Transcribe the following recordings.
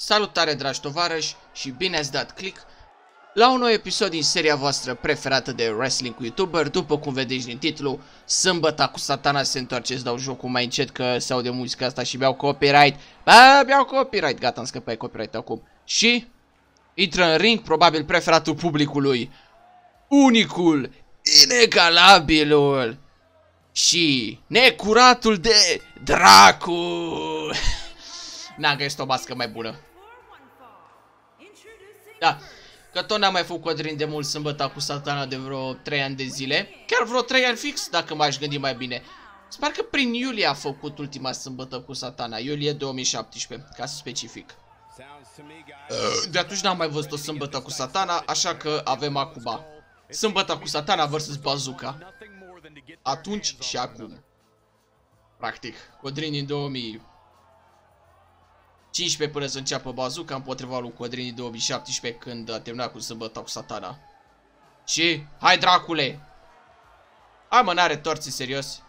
Salutare dragi tovarăși și bine ați dat click la un nou episod din seria voastră preferată de Wrestling cu YouTuber. După cum vedeți din titlu, Sâmbăta cu Satana se întoarce. Îți dau jocul mai încet că se aude muzica asta și beau copyright. Ba, beau copyright, gata, am scăpat copyright acum. Și intră în ring, probabil preferatul publicului, unicul, inegalabilul și necuratul de dracu. N-am găsit o mască mai bună. Da, că tot n-am mai făcut Codrin de mult Sâmbăta cu Satana de vreo 3 ani de zile. Chiar vreo 3 ani fix, dacă m-aș gândi mai bine. Sper că prin iulie a făcut ultima Sâmbătă cu Satana, iulie 2017, ca să specific. De atunci n-am mai văzut o Sâmbătă cu Satana, așa că avem acum Sâmbăta cu Satana vs. Bazooka. Atunci și acum. Practic, Codrin din 2015 până să înceapă Bazooka, împotriva lui Codrin din 2017, când a terminat cu Sâmbăta cu Satana. Și hai dracule! Hai mă, n-are torții, serios.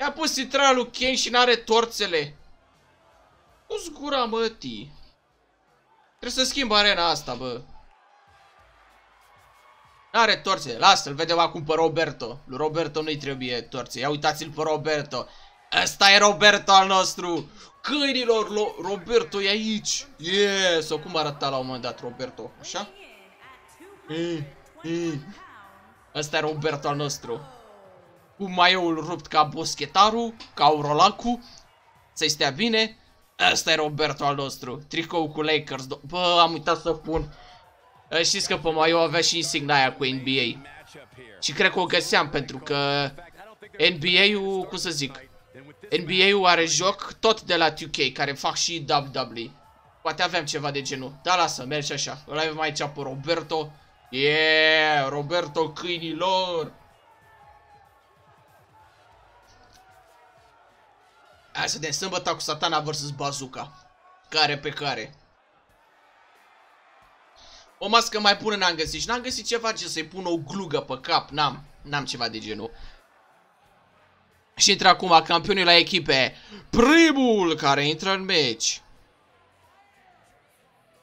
I-a pus intrarea lui Ken și n-are torțele. Nu-ți gura, mătii. Trebuie să schimb arena asta, bă. N-are torțe, lasă-l, vedem acum pe Roberto. Lui Roberto nu-i trebuie torțe, ia uitați-l pe Roberto. Ăsta e Roberto al nostru. Câinilor, Roberto e aici. Yeah, sau cum arăta la un moment dat Roberto, așa? Ăsta e Roberto al nostru. Cu maioul rupt ca boschetarul, ca urolacul. Să-i stea bine. Ăsta e Roberto al nostru. Tricou cu Lakers, bă, am uitat să pun. Știți că pe Maio avea și insignia aia cu NBA. Și cred că o găseam, pentru că NBA-ul, cum să zic, NBA-ul are joc tot de la 2K, care fac și WWE. Poate aveam ceva de genul. Da, lasă, mergi așa. Îl avem aici pe Roberto. Yeah, Roberto câinilor. Hai să vedem Sâmbăta cu Satana vs. Bazooka. Care pe care. O mască mai bună n-am găsit și n-am găsit ceva ce să-i pun o glugă pe cap. N-am ceva de genul. Și intră acum campionii la echipe. Primul care intră în meci.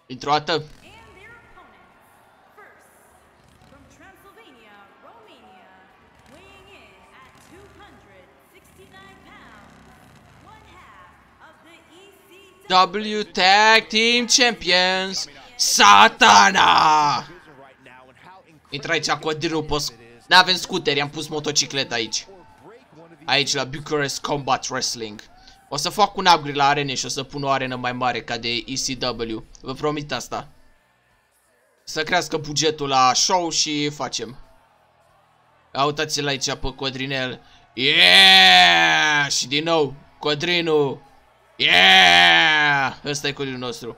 Intră o dată. WWE Tag Team Champions. Satana! Intră aici cu adirul post. N-avem scuteri, am pus motocicleta aici. Aici la Bucharest Combat Wrestling. O să fac un upgrade la arene și o să pun o arenă mai mare ca de ECW. Vă promit asta. Să crească bugetul la show și facem. Uitați-l aici pe Codrinel. Yeah! Și din nou, Codrinul. Yeah! Ăsta e Codrinul nostru.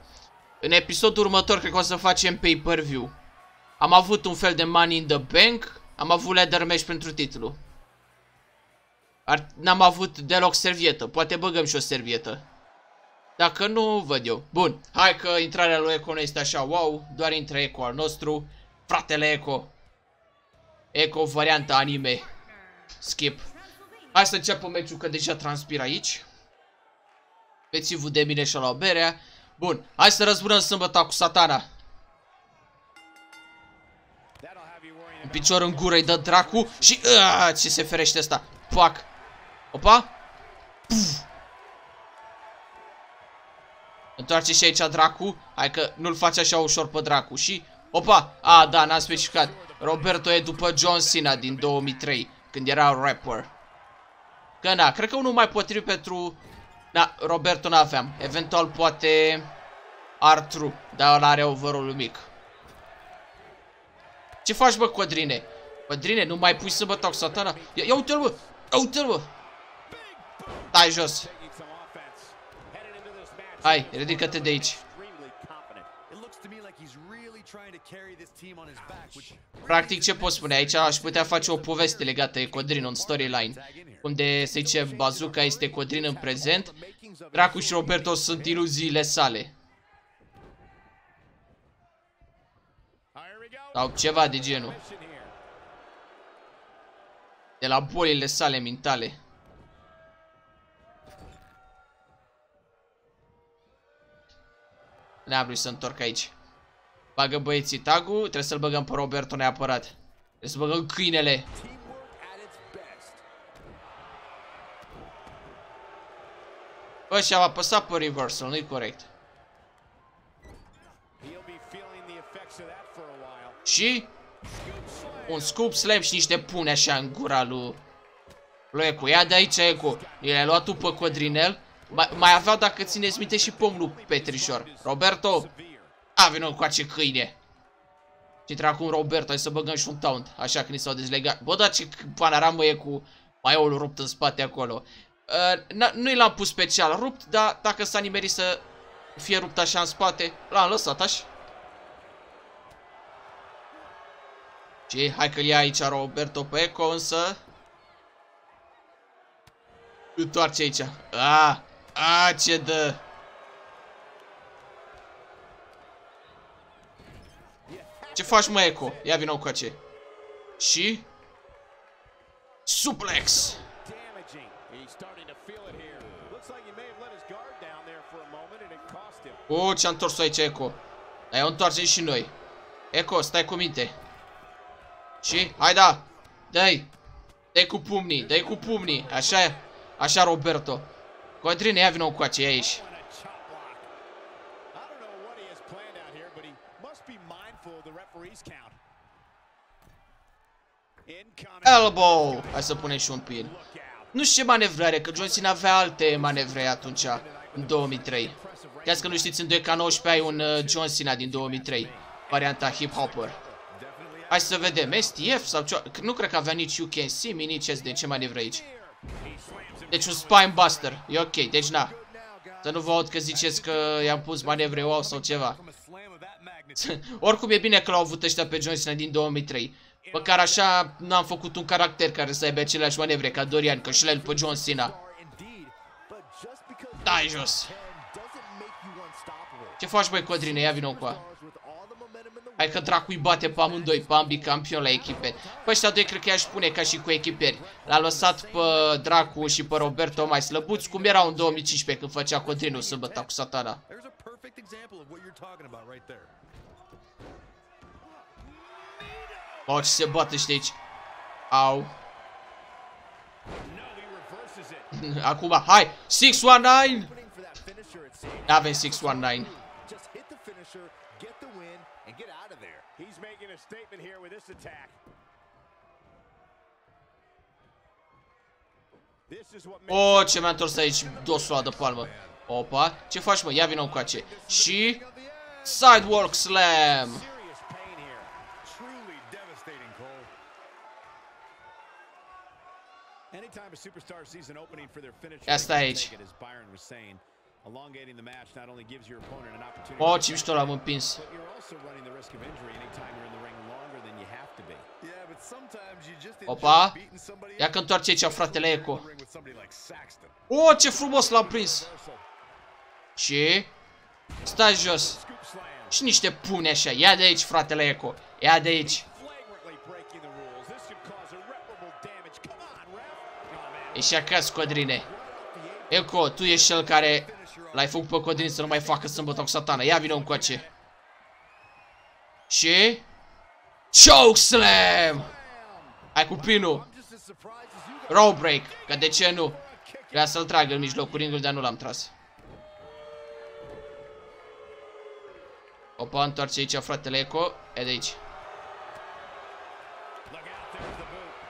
În episodul următor cred că o să facem pay-per-view. Am avut un fel de money in the bank. Am avut ladder match pentru titlu. N-am avut deloc servietă. Poate băgăm și o servietă. Dacă nu, văd eu. Bun, hai că intrarea lui Eco nu este așa wow. Doar intră Eco al nostru. Fratele Eco. Eco varianta anime. Skip. Hai să înceapă meciul că deja transpir aici. Bețivul de mine și-a luat berea. Bun, hai să răzbunăm Sâmbăta cu Satana. Un picior în gură îi dă dracu și ce se ferește asta. Pac. Opa. Puf. Întoarce și aici dracu. Hai că nu-l face așa ușor pe dracu și opa. A, da, n-am specificat. Roberto e după John Cena din 2003, când era rapper. Că na, cred că unul mai potrivit pentru... Da, Roberto n-aveam. Eventual poate Artyom, dar ăla are overall-ul mic. Ce faci, bă, Codrine? Codrine, nu mai pui Sâmbăta cu Satana. Ia uite-l, bă! Ia uite-l, bă! Stai jos! Hai, ridică-te de aici. Practic, ce pot spune? Aici aș putea face o poveste legată de Codrin, un storyline. Unde se zice Bazooka este Codrin în prezent, dracu și Roberto sunt iluziile sale. Sau ceva de genul. De la bolile sale mentale. n-am vrut să întorc aici. Bagă băieții tagul, trebuie să-l băgăm pe Roberto neapărat. Trebuie să băgăm câinele. Bă, și-am apăsat pe reversal, nu-i corect. Și? Un scoop slam și niște pune așa în gura lui Eco. Ia de aici, Eco. I-a luat tu pe Codrinel. Mai aveau, dacă țineți minte, și pomul Petrișor. Roberto, a, vină cu acea câine. Și intră acum Roberto, hai să băgăm și un taunt. Așa că ni s-au dezlegat. Bă, dar ce panaramă e cu maiolul rupt în spate acolo. Nu l-am pus special rupt, dar dacă s-a nimerit să fie rupt așa în spate, l-am lăsat așa. Și hai că-l ia aici Roberto pe Eco, însă întoarce aici. A, ce dă! Ce faci, mă, Eco? Ia vină cu ace. Și suplex. O, ce-a întors-o aici, Eco. Dar o întoarcem și noi. Eco, stai cu minte. Și, hai da, dai cu pumnii, dai cu pumnii, așa Roberto. Codrine, ia vină cu aceea aici. Elbow, hai să punem și un pin. Nu știu ce manevrare, că John Cena avea alte manevre atunci, în 2003. Credeți că nu știți, în 2K19 ai un John Cena din 2003, varianta hip-hopper. Hai să vedem, STF sau ce? Nu cred că avea nici You Can See Me, nici SD, ce manevră aici. Deci un spine buster, e ok, deci na. Să nu vă aud că ziceți că i-am pus manevre wow sau ceva. Oricum e bine că l-au avut ăștia pe John Cena din 2003. Măcar așa n-am făcut un caracter care să aibă aceleași manevre ca Dorian, că și el pe John Cena. Dai jos! Ce faci, băi, Codrine? Ia vină cu a. Hai că dracu-i bate pe amândoi, pe ambii campioni la echipe. Pe ăștia doi cred că i-aș pune ca și cu echiperi. L-a lăsat pe dracu și pe Roberto mai slăbuți, cum erau în 2015 când făcea Codrinul Sâmbăta cu Satana. Bă, ce se bate ăștia aici. Au. Acum, hai! 619! N-avem 619. He's making a statement here with this attack. Oh, ce mi-a întors aici dosul de palmă. Opa, ce faci, mă? Ia vină cu ace. Și sidewalk slam. Asta aici. Oh, ce mișto l-am împins. Opa. Ia că întoarce aici, fratele Eco. Oh, ce frumos l-am prins. Și stai jos. Și niște pune așa. Ia de aici, fratele Eco. Ia de aici. Ești acasă, Codrine. Eco, tu ești cel care l-ai făcut pe Codrin să nu mai facă Sâmbăta cu Satana. Ia vină încoace. Și chokeslam. Hai cu pinul. Row break, că de ce nu? Vrea să-l tragă în mijlocul ringului, dar nu l-am tras. Opa, întoarce aici fratele Eco. E de aici.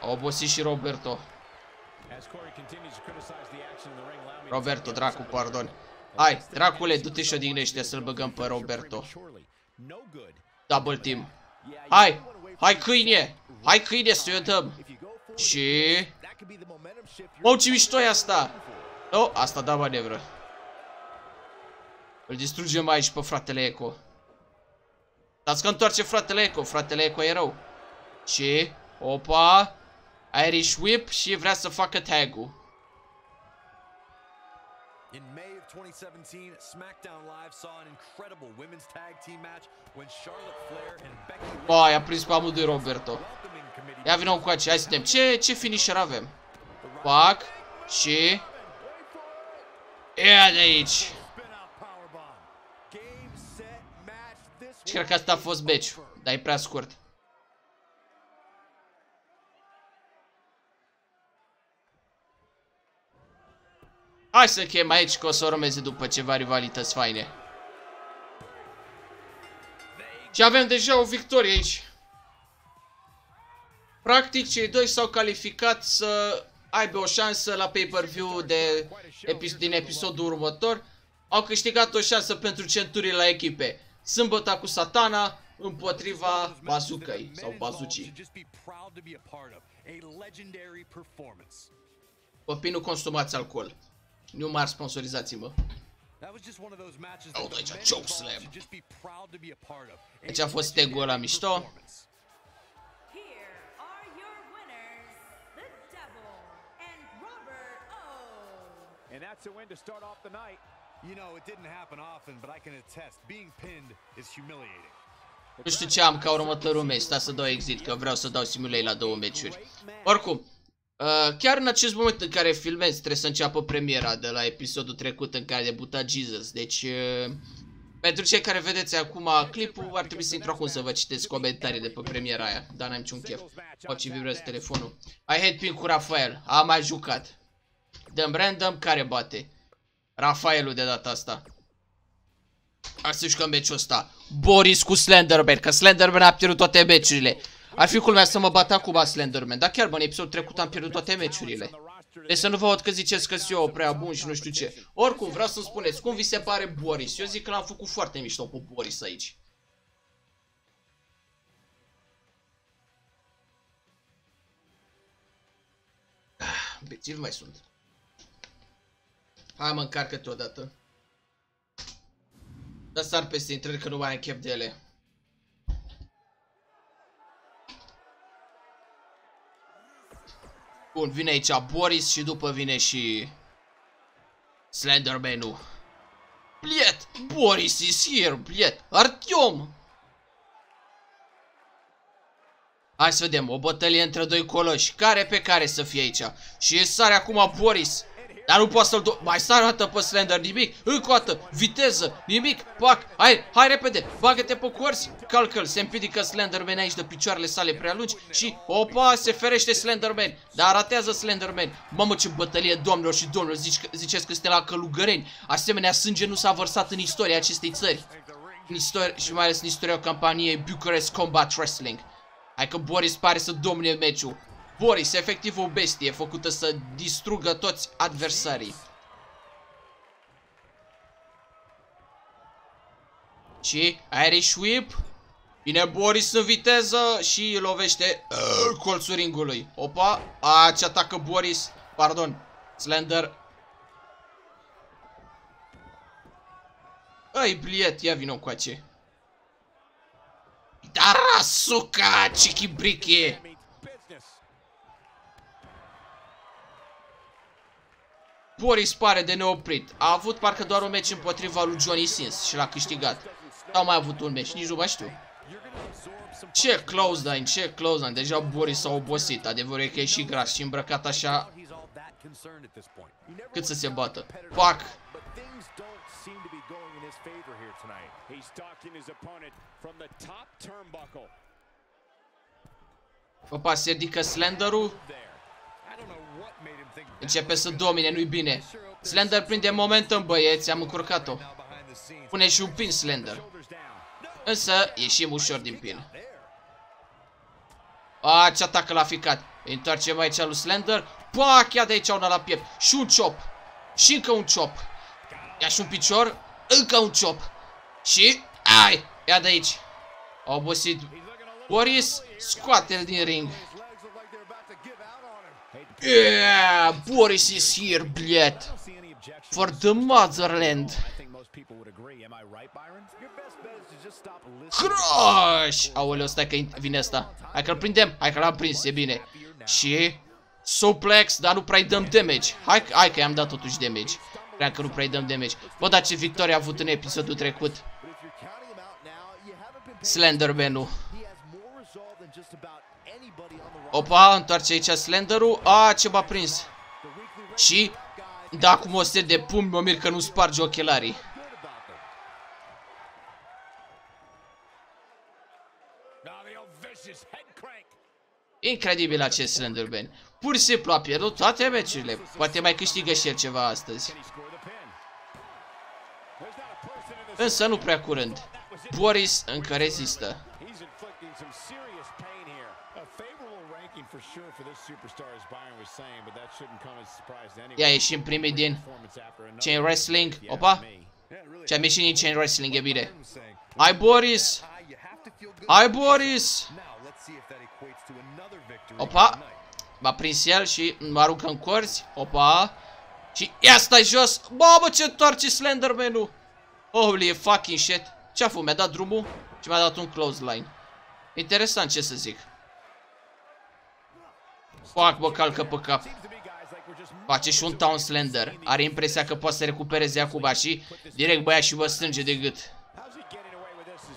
A obosit și Roberto. Roberto, dracu, pardon. Hai, dracule, du-te și odihnește să-l băgăm pe Roberto. Double team. Hai, hai câine. Hai câine să-i o dăm. Și mă, ce mișto e asta. Oh, asta da manevră. Îl distrugem aici pe fratele Eco. Dați că întoarce fratele Eco. Fratele Eco e rău. Și opa, Irish Whip și vrea să facă tag-ul. In May of 2017, SmackDown Live saw an incredible women's tag team match when Charlotte Flair and Becky Lynch. Ba, i-a prins pe amul de Roberto. Ia vină cu aici, hai să vedem ce finisher avem. Pac și ia de aici. Și cred că asta a fost beciul, dar e prea scurt. Hai să chem aici că o să urmeze după ceva rivalități faine. Și avem deja o victorie aici. Practic cei doi s-au calificat să aibă o șansă la pay-per-view din episodul următor. Au câștigat o șansă pentru centurii la echipe. Sâmbăta cu Satana împotriva Bazookai sau Bazucii. Copii, nu consumați alcool. Nu mai sponsorizați-mă. Aud aici chokeslam. Aici a fost tag-ul ăla mișto. And that's a win to start off the night. You know, it didn't happen often, but I can attest being pinned is humiliating. Nu știu ce am ca următorul meci, stai să dau exit că vreau să dau simulei la două meciuri. Oricum, chiar în acest moment în care filmez trebuie să înceapă premiera de la episodul trecut în care debuta Jesus. Deci, pentru cei care vedeți acum clipul, ar trebui să intru acum să vă citesc comentarii de pe premiera aia. Dar n-am niciun chef. Faci vibrează telefonul. I hate pin cu Rafael, am mai jucat. Dăm random care bate. Rafaelul de data asta. Ar să jucăm meciul ăsta. Boris cu Slender Man, că Slender Man a pierdut toate meciurile. Ar fi culmea să mă bat acum Slender Man, dar chiar bă, în episodul trecut am pierdut toate meciurile. Deci să nu vă aud că ziceți că sunt eu prea bun și nu știu ce. Oricum vreau să-mi spuneți, cum vi se pare Boris? Eu zic că l-am făcut foarte mișto pe Boris aici. Bețivi mai sunt. Hai mă, încarcă-te odată. Dar sar peste intrări că nu mai am chef de ele. Bun, vine aici Boris și după vine și Slender Man-ul. Bliet! Boris is here! Bliet! Artyom! Hai să vedem, o bătălie între doi coloși. Care pe care să fie aici? Și sare acum Boris. Dar nu poate să-l do... Mai sar o dată pe Slender, nimic. Încă o dată, viteză, nimic, pac, hai, hai repede, bagă-te pe corzi, calcă-l, se împiedică Slender Man aici de picioarele sale prea lungi și, opa, se ferește Slender Man, dar ratează Slender Man. Mamă, ce bătălie, doamnelor și domnilor, ziceți că suntem la călugăreni, asemenea sânge nu s-a vărsat în istoria acestei țări. În istoria, și mai ales în istoria campaniei Bucharest Combat Wrestling. Hai că Boris pare să domne meciul. Boris, efectiv o bestie făcută să distrugă toți adversarii. Și Irish Whip. Vine Boris în viteză și lovește colțul ringului. Opa, aici atacă Boris. Pardon, Slender. Ai, bliet, ia vino cu ace. Darasuca, chichibriche. Boris pare de neoprit. A avut parcă doar un meci împotriva lui Johnny Sins și l-a câștigat. N-a mai avut un meci, nici nu mai știu. Ce clothesline, ce clothesline. Deja Boris s-a obosit. Adevărul e că e și gras și îmbrăcat așa. Cât să se bată. Pac! Opa, se ridică Slender-ul. Începe să domine, nu-i bine. Slender prinde momentum, băieți, am încurcat-o. Pune și un pin Slender. Însă, ieșim ușor din pin. A, ce atacă l-a ficat. Întoarcem aici lui Slender. Pac, ia de aici una la piept. Și un chop. Și încă un chop. Ia și un picior. Încă un chop. Și, ai, ia de aici. A obosit Boris. Scoate-l din ring. Yeah, Boris is here, bled. For the motherland. Crush! Aoleu, stai că vine asta. Hai că-l prindem, hai că l-am prins, e bine. Și suplex, dar nu prea-i dăm damage. Hai că i-am dat totuși damage. Cream că nu prea-i dăm damage. Bă, dar ce victorie a avut în episodul trecut Slender Man-ul. Opa, întoarce aici Slender-ul. A, ce m-a prins. Și, da, acum o set de pumni, mă mir că nu sparge ochelarii. Incredibil acest Slender Man. Pur și simplu a pierdut toate meciurile. Poate mai câștigă și el ceva astăzi. Însă nu prea curând. Boris încă rezistă. Ia ieșim primii din Chain Wrestling. Opa! Ce-am ieșit din Chain Wrestling, e bine. Hai, Boris! Hai, Boris! Opa! M-a prins el și mă aruncă în corzi. Opa! Și ia, stai jos! Mamă, ce întoarce Slenderman-ul! Holy fucking shit! Ce-a făcut? Mi-a dat drumul și mi-a dat un clothesline. Interesant, ce să zic. Fuck, mă calcă pe cap. Face și un Town Slender. Are impresia că poate să recupereze acum și direct băia și mă strânge de gât.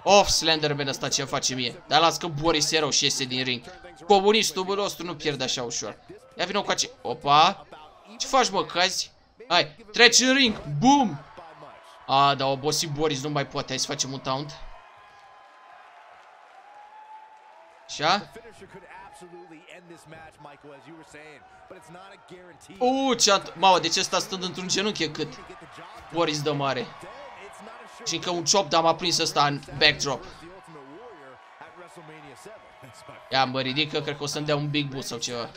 Of, Slenderman ăsta ce face mie. Dar las că Boris e rău și iese din ring. Comunistul nostru nu pierde așa ușor. Ia vină cu ace... Opa! Ce faci, mă, cazi? Hai, treci în ring! Boom! A, da, obosit Boris, nu mai poate. Hai să facem un taunt. Așa? Uuu, ce-a... Mamă, deci ăsta stând într-un genunchi e cât. Boris dă mare. Și încă un chop, dar m-a prins ăsta în backdrop. Ia, mă ridică, cred că o să-mi dea un big boost sau ceva.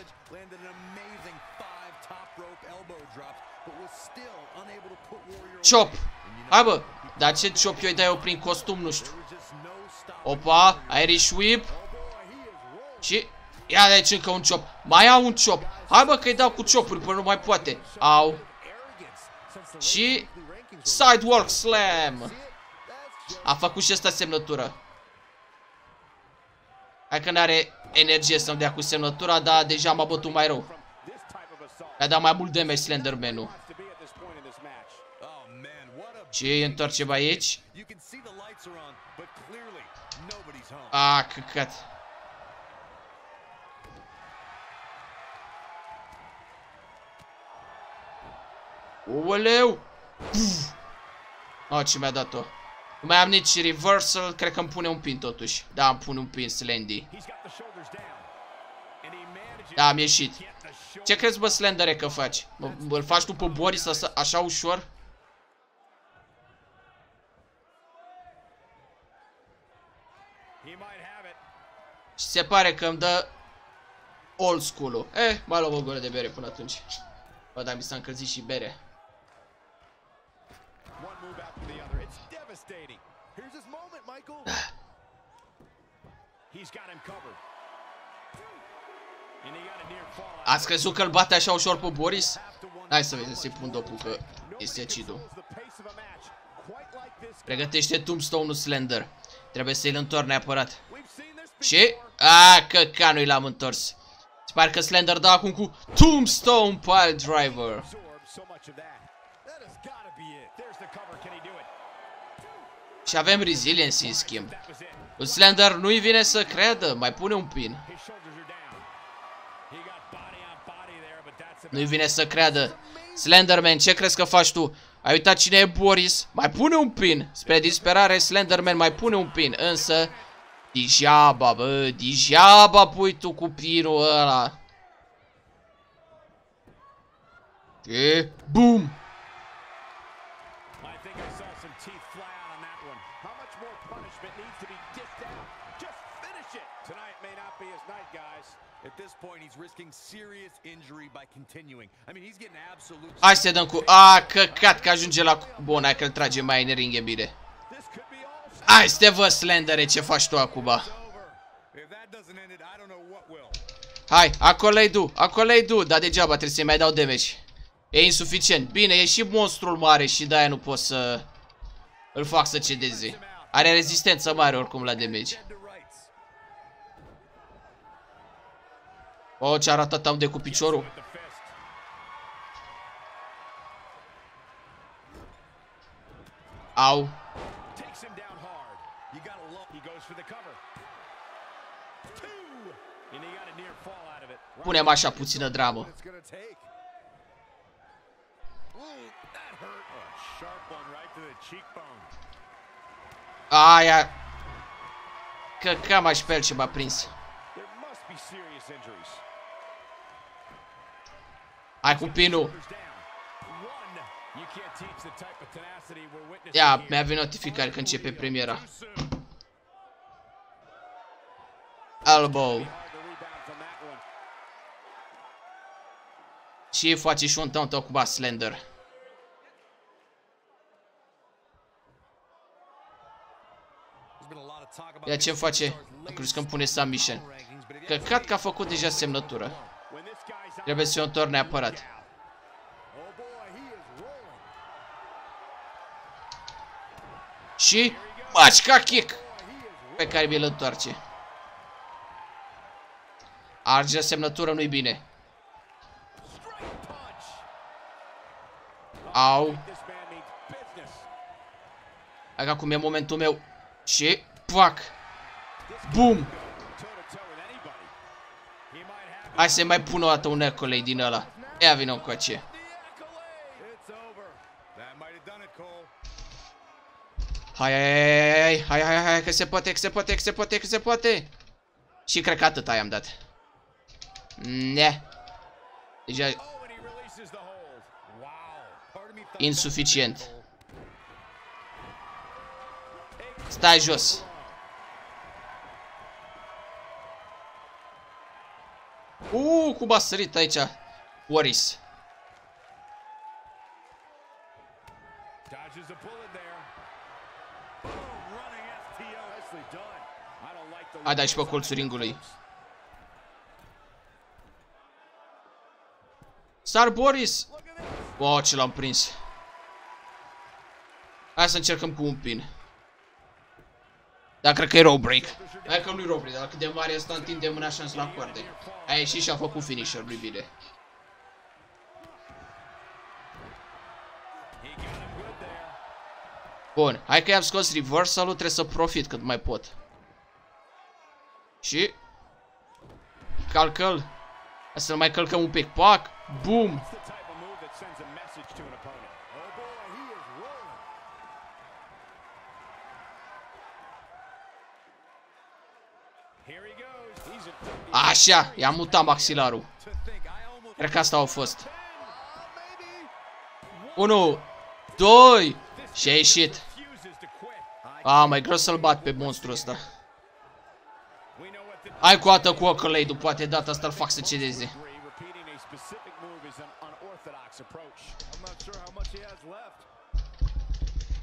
Chop! Hai, bă! Dar ce chop eu îi dai eu prin costum, nu știu. Opa, Irish Whip. Și... Ia, deci încă un chop. Mai au un chop. Hai, bă, că îi dau cu chopuri până nu mai poate. Au. Și... Sidewalk Slam. A făcut și asta semnătură. Hai că n-are energie să-mi dea cu semnătura, dar deja m-a bătut mai rău. Mi-a dat mai mult damage Slenderman-ul. Ce întoarcem aici? A, căcat. Oleu! O, ce mi-a dat-o. Nu mai am nici reversal, cred că îmi pune un pin totuși. Da, îmi pune un pin, Slendy. Da, am ieșit. Ce crezi, bă, Slendere, că faci? Îl faci tu pe Boris așa ușor? Și se pare că îmi dă old school-ul. Eh, mai luăm o gură de bere până atunci. Bă, dar mi s-a încălzit și bere. Ați crezut că îl bate așa ușor pe Boris? Hai să vedem să-i pun dopul, că este cidu. Pregătește tombstone-ul Slender. Trebuie să-l întorc neapărat. Și... A, căca, nu-i l-am întors. Se pare că Slender dă acum cu tombstone pile driver. Și avem resiliency în schimb. Un Slender nu-i vine să creadă. Mai pune un pin. Nu-i vine să creadă. Slenderman, ce crezi că faci tu? Ai uitat cine e Boris? Mai pune un pin. Spre disperare, Slenderman mai pune un pin. Însă... Degeaba, bă, degeaba pui tu cu pinul ăla. E... Boom! Hai să dăm cu... A, căcat că ajunge la... Bun, hai că-l trage mai în ring, e bine. Hai să te văd, Slendere, ce faci tu acum. Hai, acolo-i du, acolo-i du. Dar degeaba, trebuie să-i mai dau damage. E insuficient. Bine, e și monstrul mare și de-aia nu pot să... Îl fac să cedeze. Are rezistență mare oricum la damage. O, ce-a ratat am de cu piciorul. Au. Punem așa puțină dramă. Aia. Că cam aș pe el ce m-a prins. Hai cu pinul. Ia, mi-a venit notificare că începe premiera. Elbow. Și face și un tău cu bas Slender. Ia ce-mi face? Crezi că îmi pune submission. Căcat că a făcut deja semnătură. Trebuie să o întorc neapărat. Și faci ca kick pe care mi-l întoarce. Arge semnătură, nu-i bine. Au. Dacă acum e momentul meu. Și pac. Bum. Hai să mai pun o dată un accolade din ăla. Ea vine încoace. Hai, hai, hai, hai, hai, că se poate, că se poate, că se poate, că se poate. Și cred că atât i-am dat. Ne. Deja insuficient. Stai jos. Cum a sărit aici Boris. A dat și pe colțul ringului. Sar Boris. Wow, ce l-am prins. Hai să încercăm cu un pin. Dar cred că e row break. Hai că nu-i row break, dar cât de mare asta întinde mâna șans la coarde. A ieșit și a făcut finisher lui bine. Bun, hai că i-am scos reversal-ul, trebuie să profit cât mai pot. Și calcă-l. Să-l mai călcăm un pic. Pac! Boom! Așa, i-am mutat maxilarul. Cred că asta au fost. 1, 2 și a ieșit. A, mai greu să-l bat pe monstrul ăsta. Hai cu o dată cu accolade-ul, poate data asta-l fac să cedeze.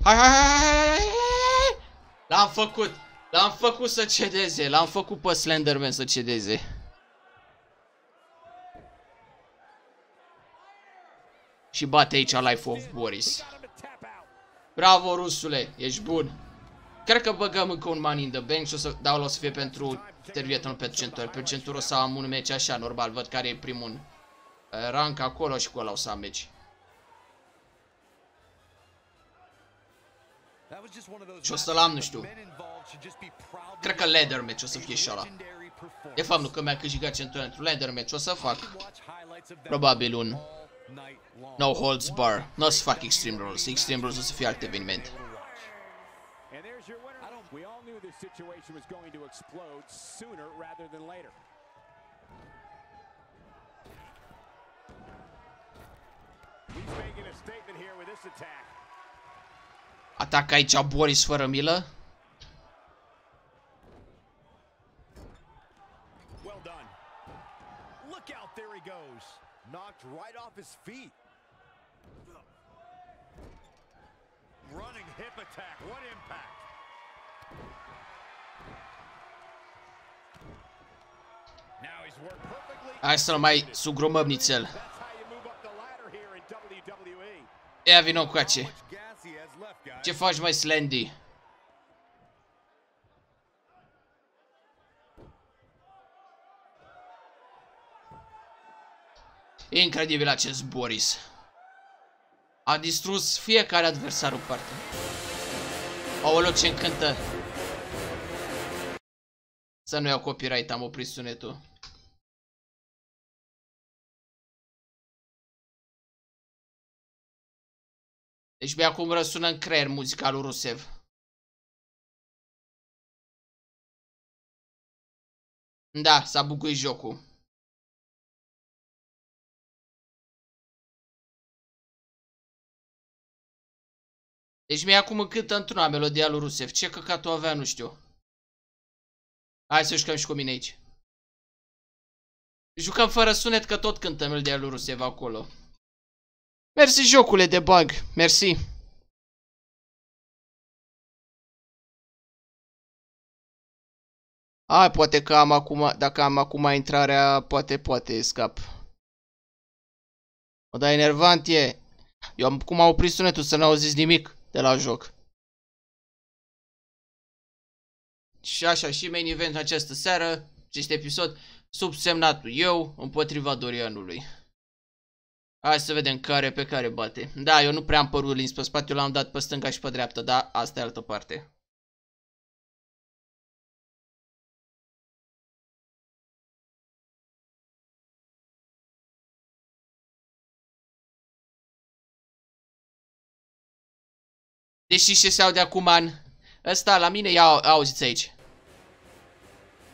Hai, hai, hai! L-am făcut! L-am făcut să cedeze, l-am făcut pe Slender Man să cedeze. Și bate aici Life of Boris. Bravo, rusule, ești bun. Cred că băgăm încă un man in the bank și o să dau, o să fie pentru interviet, nu pentru centuri. Pentru centuri o să am un meci așa, normal, văd care e primul rank acolo și cu ăla o să am meci. Și o să-l am, nu știu. Cred că ladder match o să fie și ala. De fapt, nu, că mi-a câștigat centura într-un ladder match. O să fac probabil un no holds bar. Nu o să fac Extreme Rules. Extreme Rules o să fie alt eveniment. Atac aici Boris fără milă. Knocked right off his feet. Running hip attack. What impact? Now he's worked perfectly. Hai să-l mai sugrumăm nițel. Ia vino cu ace. Ce faci, mai Slendy? Incredibil acest Boris. A distrus fiecare adversar în parte. Aoleu, ce încântă. Să nu iau copyright, am oprit sunetul. Deci bine, acum răsună în creier muzica lui Rusev. Da, s-a bucuit jocul. Deci mi-e acum cântă într-una melodia lui Rusev. Ce căcatul avea, nu știu. Hai să jucăm și cu mine aici. Jucăm fără sunet că tot cântăm melodia lui Rusev acolo. Mersi, jocule de bug. Mersi. Ai, poate că am acum, dacă am acum intrarea, poate scap. O, dar enervant e. Eu am cum am oprit sunetul să n-auziți nimic de la joc. Și așa, și main event această seară, acest episod, subsemnatul eu împotriva Dorianului. Hai să vedem care pe care bate. Da, eu nu prea am părul lins pe spate, eu l-am dat pe stânga și pe dreapta, dar asta e altă parte. Deși ce se aude acum an, ăsta la mine, ia auziți aici.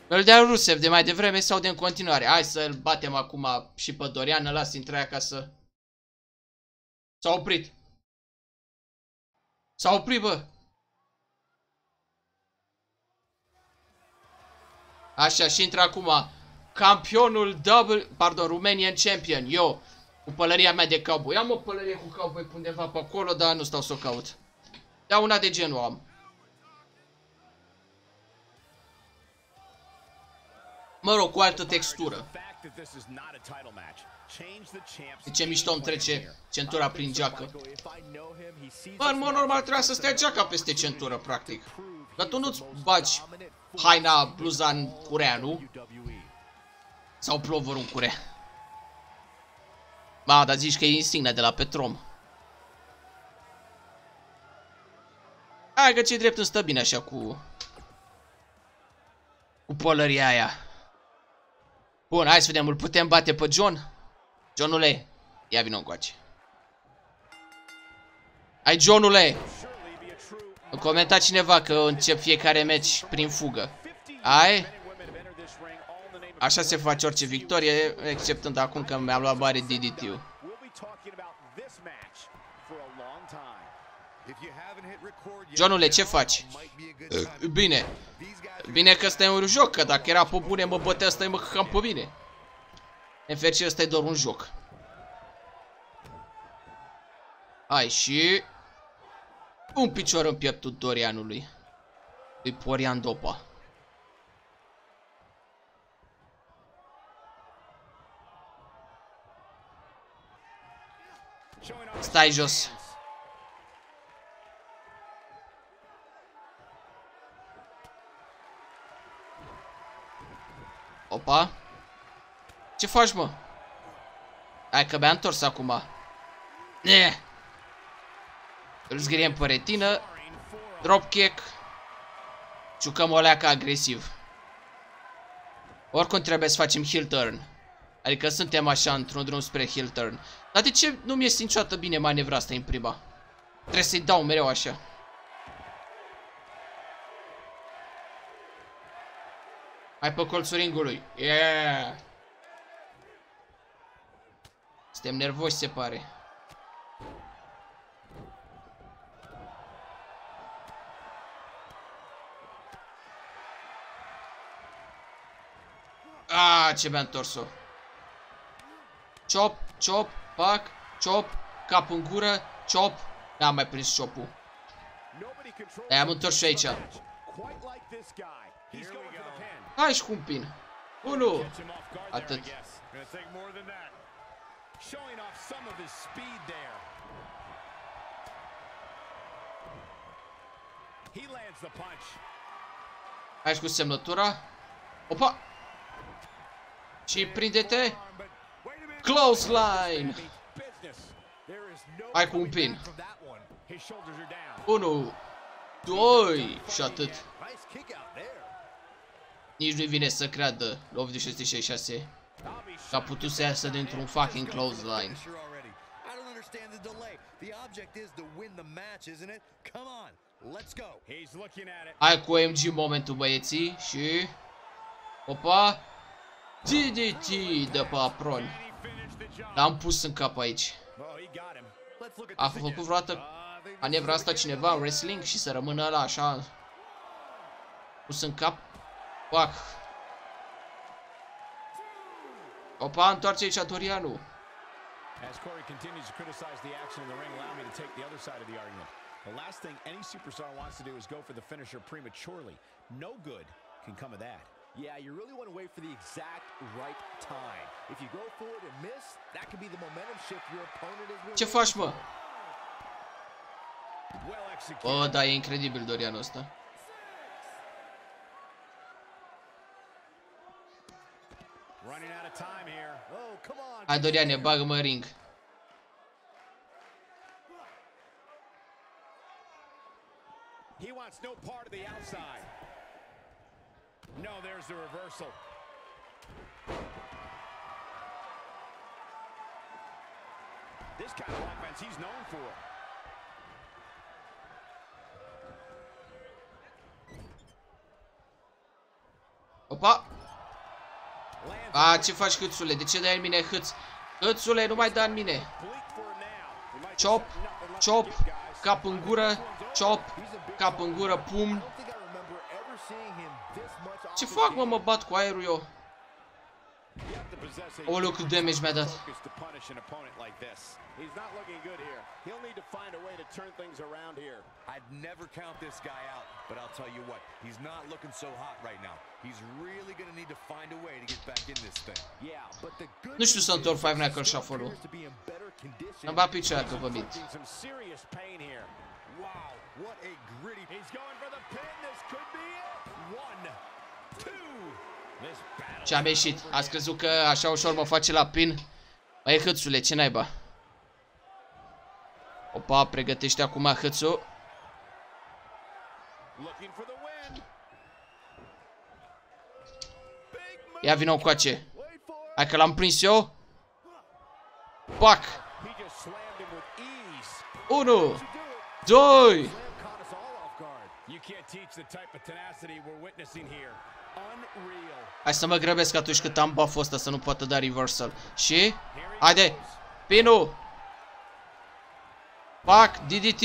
Îl dea Rusev de mai devreme sau de în continuare. Hai să-l batem acum și pe Dorian, îl las intrarea ca să... S-a oprit. S-a oprit, bă. Așa, și intră acum campionul Romanian Champion. Eu, cu pălăria mea de cowboy. Am o pălărie cu cowboy pe undeva pe acolo, dar nu stau să o caut. Da, una de genul am. Mă rog, cu altă textură. De ce mișto îmi trece centura prin geacă? Bă, în mod normal trebuia să stea geaca peste centură, practic. Dar tu nu-ți bagi haina, bluza în curea, nu? Sau plovorul în curea. Ba, dar zici că e insignia de la Petrom. Hai că ce-i drept îmi stă bine așa cu pălăria aia. Bun, hai să vedem, îl putem bate pe John? Johnule, ia vino încoace. Hai, Johnule! Îmi comenta cineva că încep fiecare meci prin fugă. Hai? Așa se face orice victorie, exceptând acum că mi-am luat bare DDT-ul. Johnule, ce faci? Bine. Bine că ăsta e un joc, că dacă era pe bune mă bătea ăsta, mă cam pe mine. În fericire, ăsta e doar un joc. Hai și... un picior în pieptul Dorianului. Lui Dorian Popa. Stai jos. Opa. Ce faci, mă? Hai că mi-a întors acum. Ne. Îl zgriem pe retină. Dropkick. Ciucăm o leacă agresiv. Oricum trebuie să facem heel turn. Adică suntem așa într-un drum spre heel turn. Dar de ce nu-mi iese niciodată bine manevra asta în prima? Trebuie să-i dau mereu așa. Hai pe colțul ringului. Yeah! Suntem nervoși, se pare. Ah, ce mi-a întors-o. Chop, chop, pac, chop, cap în gură, chop. N-am mai prins chopul. Dar am întors și aici. Hai și cu un pin. 1. Atât. Hai și cu semnătura. Opa! Și prinde-te. Close line. Hai cu un pin. 1. 2. Și atât. Nici nu-i vine să creadă, lov de 666, că a putut să iasă dintr-un fucking clothesline. Hai cu MG momentul, băieții, și... opa! DDT de pe apron. L-am pus în cap aici. A făcut vreodată Manevra asta cineva, wrestling, și să rămână ăla așa pus în cap. Pac. Opa, întoarce aici Dorianu. Yeah, you really want to wait for the exact right time. If you go forward and miss, that could be the momentum shift your opponent is really. Ce faci, mă? Bă, da, e incredibil Dorianul ăsta. Hai, Doriane, bagă-mă în ring. He wants no part of the outside. No, there's the reversal. This kind of offense he's known for. Opa! A, ce faci, hâțule? De ce dai în mine, hâț? Hâțule, nu mai da în mine. Chop, chop, cap în gură, chop, cap în gură, pumn. Ce fac, mă? Mă bat cu aerul eu. Oleu, cât damage mi-a dat. Nu știu să întorc Five Knuckle Shuffle-ul. Îmi bat picioare că vă mint. Ce am ieșit? Ați crezut că așa ușor mă face la pin? Băi, hâțule, ce naiba? Opa, pregătește acum hâțul. Ia vină încoace. Hai că l-am prins eu. Pac! 1, 2. Hai să mă grăbesc atunci cât am buff-ul ăsta să nu poată da reversal. Și? Haide! Pinu! Pac! DDT!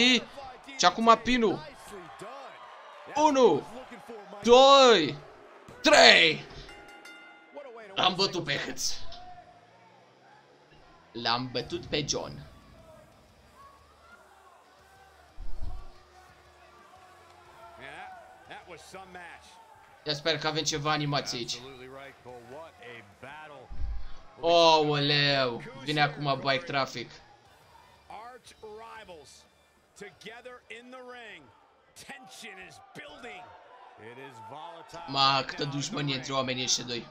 Și acum Pinu! 1, 2, 3! L-am bătut pe hâț. L-am bătut pe John. Eu sper că avem ceva animație aici. Ouleu, vine acum Bike Traffic. Ma, câtă dușmănie între oamenii ăștia doi.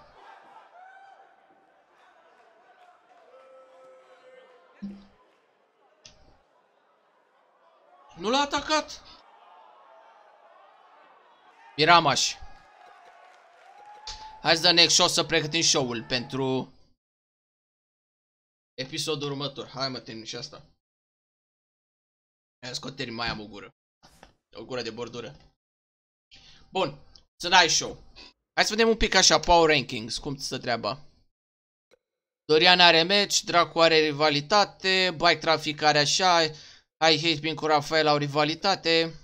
Nu l-a atacat. Miramaș. Hai să dăm next show, să pregătim show-ul pentru episodul următor. Hai, mă, termin și asta. Hai, scot, termin, mai am o gură. O gură de bordură. Bun, să n-ai show. Hai să vedem un pic așa, power rankings, cum stă treaba. Dorian are match, Dracu are rivalitate, Bike Traffic are așa, Hai Hatepin cu Rafael au rivalitate.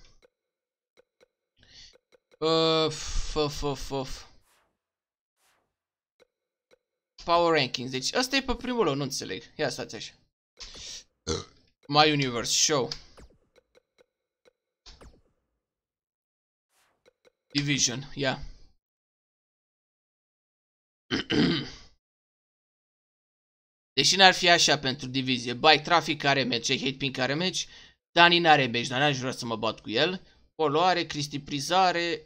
Power rankings. Deci asta e pe primul loc, nu înțeleg. Ia stați așa. My Universe Show. Division, ia. Deși n-ar fi așa pentru divizie. Bike Traffic care merge, Hatepin care merge, Dani n-are merge, dar n-aș vrea să mă bat cu el. Poloare, Cristi Prizare.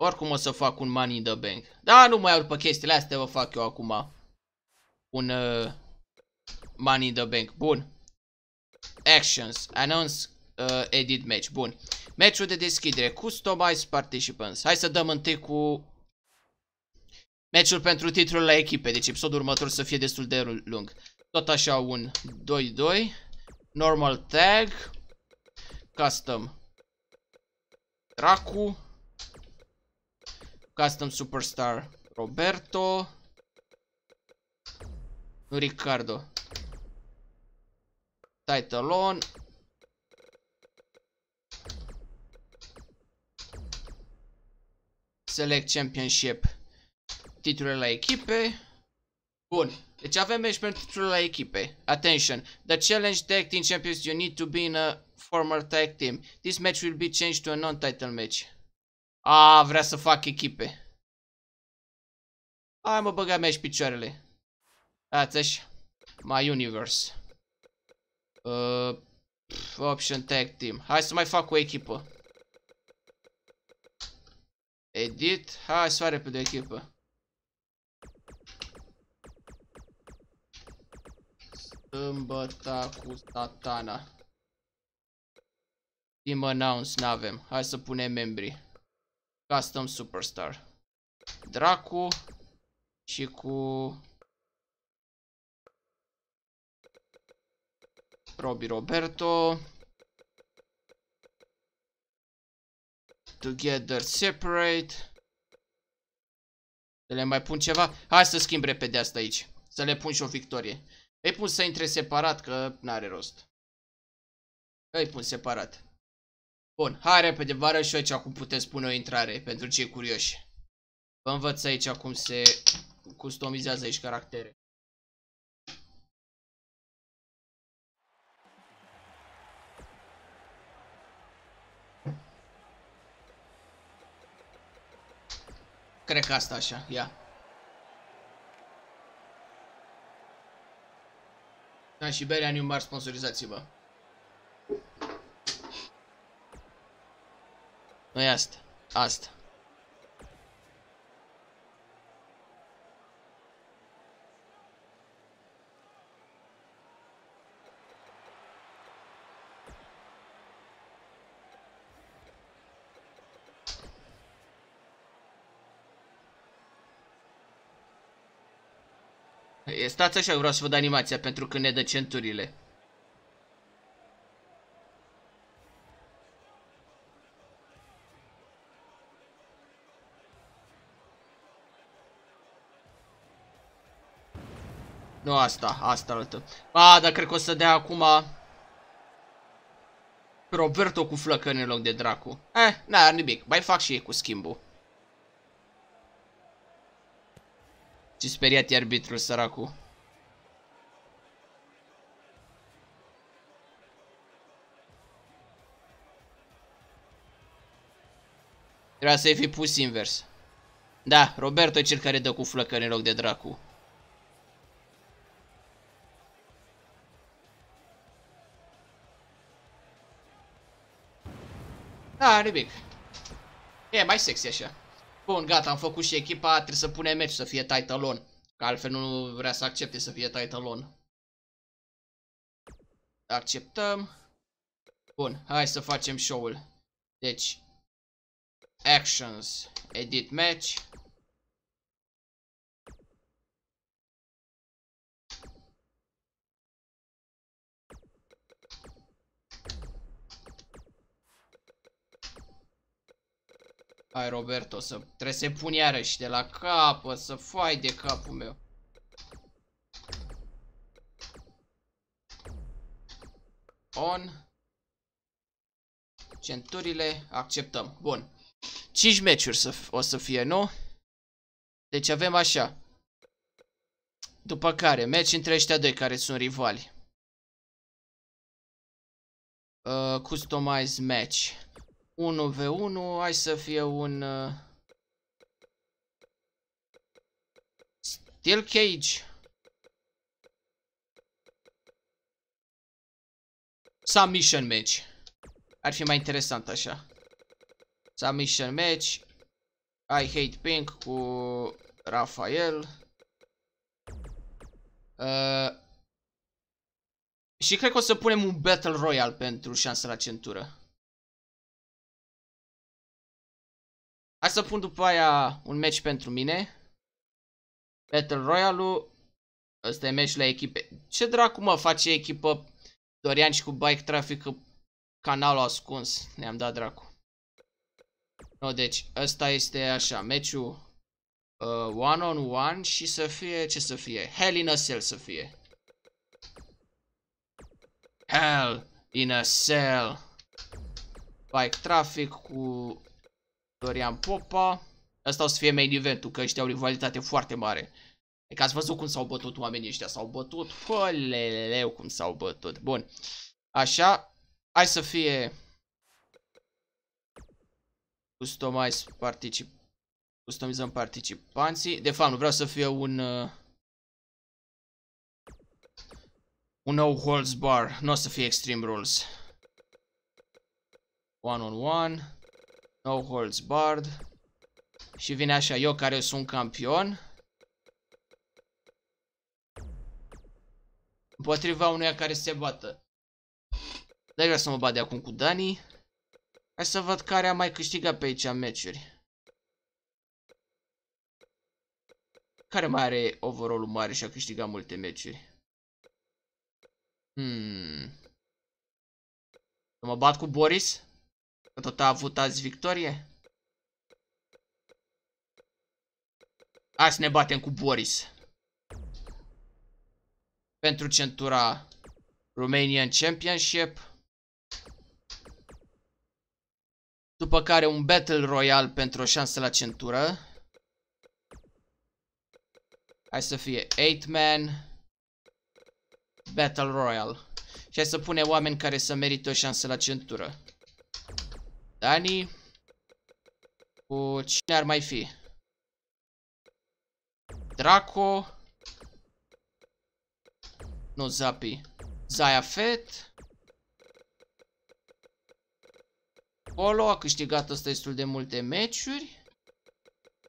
Oricum o să fac un Money in the Bank. Da, nu mai urc pe chestiile astea, vă fac eu acum un Money in the Bank. Bun. Actions. Announce edit match. Bun. Match-ul de deschidere. Customize participants. Hai să dăm întâi cu match-ul pentru titlul la echipe. Deci episodul următor să fie destul de lung. Tot așa un 2-2. Normal tag. Custom. Dracu. Custom Superstar Roberto. Nu, Ricardo. Title on. Select Championship, titlurile la echipe. Bun, deci avem meci pentru titlurile la echipe. Attention, the challenge tag team champions, you need to be in a former tag team. This match will be changed to a non-title match. A, vrea să fac echipe. Hai mă, băga mea și picioarele. Ați-și My Universe. Option Tag Team. Hai să mai fac o echipă. Edit. Hai să fac repede echipă. Sâmbăta cu Satana. Team Announce n-avem. Hai să punem membrii. Custom Superstar. Dracu. Și cu Roberto. Together separate. Să le mai pun ceva? Hai să schimb repede asta aici. Să le pun și o victorie. Îi pun să intre separat că n-are rost. Îi pun separat. Bun, hai repede, vă arăt și aici cum putem spune o intrare pentru cei curioși. Vă învăț aici cum se customizează aici caractere. Cred că asta așa, ia. Da, și berea New Mar, sponsorizați-vă. Nu e asta, asta. Stați așa, vreau să văd animația pentru că ne dă centurile. Nu asta, asta altă. A, dar cred că o să dea acum Roberto cu flăcări în loc de dracu. N-ar nimic, mai fac și ei cu schimbul. Ce speriat e arbitrul, săracu. Trebuia să-i fi pus invers. Da, Roberto e cel care dă cu flăcări în loc de dracu. Da, nimic. E mai sexy așa. Bun, gata, am făcut și echipa, trebuie să punem meci să fie title on, că altfel nu vrea să accepte să fie title on. Acceptăm. Bun, hai să facem show-ul. Deci, actions, edit match. Hai Roberto, să trebuie să pun iarăși de la capă, să fai de capul meu. On. Centurile, acceptăm. Bun. 5 meciuri o să fie, nu? Deci avem așa. După care, meci între ăștia doi care sunt rivali. Customize match. 1v1, hai să fie un steel cage. Submission match. Ar fi mai interesant așa. Submission match. I hate pink cu Rafael. Și cred că o să punem un battle royal pentru șansa la centură. Hai să pun după aia un match pentru mine. Battle Royale-ul. Ăsta e match la echipe. Ce dracu mă face echipă Dorian și cu Bike Traffic, canalul ascuns. Ne-am dat dracu. No, deci ăsta este așa. Match-ul one on one și să fie, ce să fie? Hell in a Cell să fie. Hell in a Cell. Bike Traffic cu Dorian Popa. Asta o să fie main event-ul, că ăștia au rivalitate foarte mare. E că ați văzut cum s-au bătut oamenii ăștia, s-au bătut, păleleu, cum s-au bătut. Bun, așa, hai să fie customizăm participanții. De fapt, nu vreau să fie un no holds bar, nu o să fie extreme rules. One on one, no holds barred. Și vine așa, eu care sunt campion împotriva unuia care se bată. Dar vreau să mă bat de acum cu Dani. Hai să văd care a mai câștigat pe aici meciuri. Care mai are overall-ul mare și a câștigat multe meciuri? Să mă bat cu Boris? Că tot a avut azi victorie? Hai să ne batem cu Boris. Pentru centura Romanian Championship. După care un Battle Royale pentru o șansă la centură. Hai să fie 8-man Battle Royale. Și hai să pune oameni care să merite o șansă la centură. Dani. Cu cine ar mai fi? Draco. Nu, Zapi. Zaya Fett. Polo a câștigat ăsta destul de multe meciuri.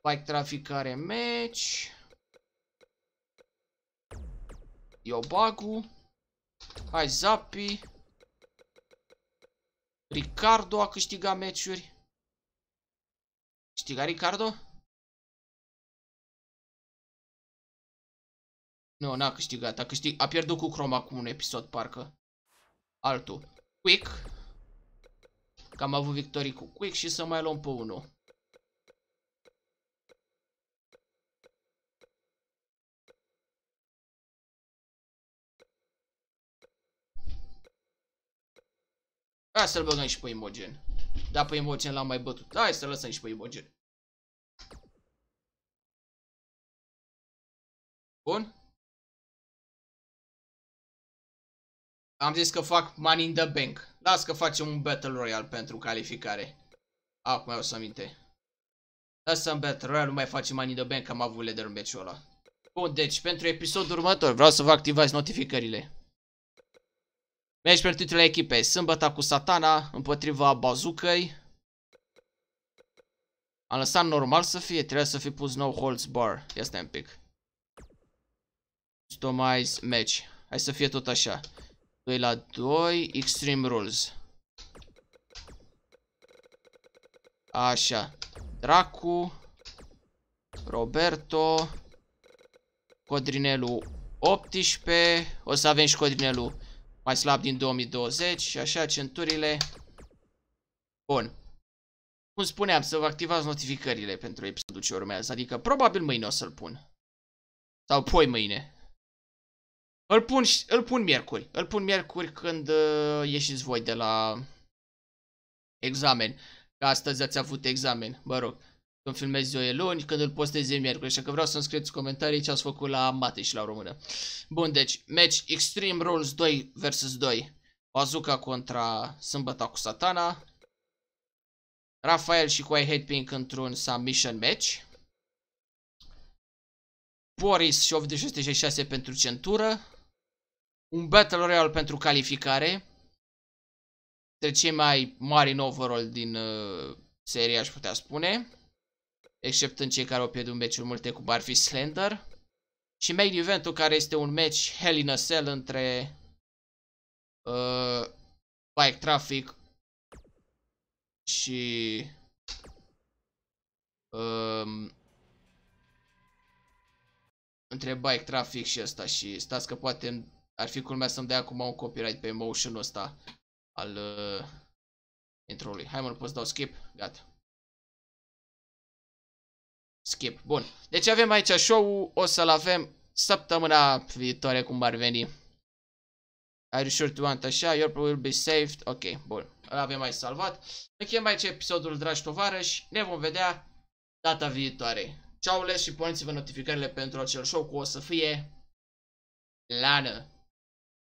Bike Traffic are meci. Iobagu. Hai, Zapi. Ricardo a câștigat meciuri. Câștiga Ricardo? Nu, n-a câștigat. A pierdut cu Chroma cu un episod, parcă. Altul. Quick. Că am avut victorii cu Quick și să mai luăm pe unul. Hai să-l băgăm și pe Imogen. Da, pe Imogen l-am mai bătut. Hai să-l lăsăm și pe Imogen. Bun. Am zis că fac Money in the Bank. Las că facem un Battle Royale pentru calificare. Acum o să aminte. Lăsăm Battle Royale, nu mai facem Money in the Bank, că am avut leader în meciul ăla. Bun, deci pentru episodul următor vreau să vă activați notificările. Meci pentru titlurile echipei. Sâmbăta cu Satana împotriva Bazookai. Am lăsat normal să fie, trebuie să fi pus no holds bar. Ia stai un pic. Customize match. Hai să fie tot așa. 2 la 2, Extreme Rules. Așa. Dracu, Roberto, Codrinelul 18. O să avem și Codrinelul mai slab din 2020. Și așa, centurile. Bun. Cum spuneam, să vă activați notificările pentru episodul ce urmează. Adică probabil mâine o să-l pun. Sau poi mâine. Îl pun miercuri. Îl pun miercuri când ieșiți voi de la examen. Că astăzi ați avut examen, mă rog. Când filmezi eu e luni, când îl postez e miercuri. Așa că vreau să-mi scrieți comentarii ce ați făcut la mate și la română. Bun, deci, match Extreme Rules 2 vs 2. Bazooka contra Sâmbăta cu Satana. Rafael și Quai Headpink într-un submission match. Boris și 866 pentru centură. Un Battle Royale pentru calificare. Între cei mai mari în overall din serie, aș putea spune. Except în cei care au pierdut meciuri multe, cum ar fi Slender. Și main event-ul, care este un match Hell in a Cell între Bike Traffic și între Bike Traffic și ăsta. Și stați că poate ar fi culmea să-mi dea acum un copyright pe emotion-ul ăsta al intro-ului. Hai mă, nu pot să dau skip? Gata. Skip. Bun. Deci avem aici show-ul. O să-l avem săptămâna viitoare, cum ar veni. Are you sure to want așa? Your will be saved. Ok, bun. Îl avem mai salvat. Încheiem aici episodul, dragi tovarăși. Ne vom vedea data viitoare. Ciao, les și puneți-vă notificările pentru acel show, că o să fie lană.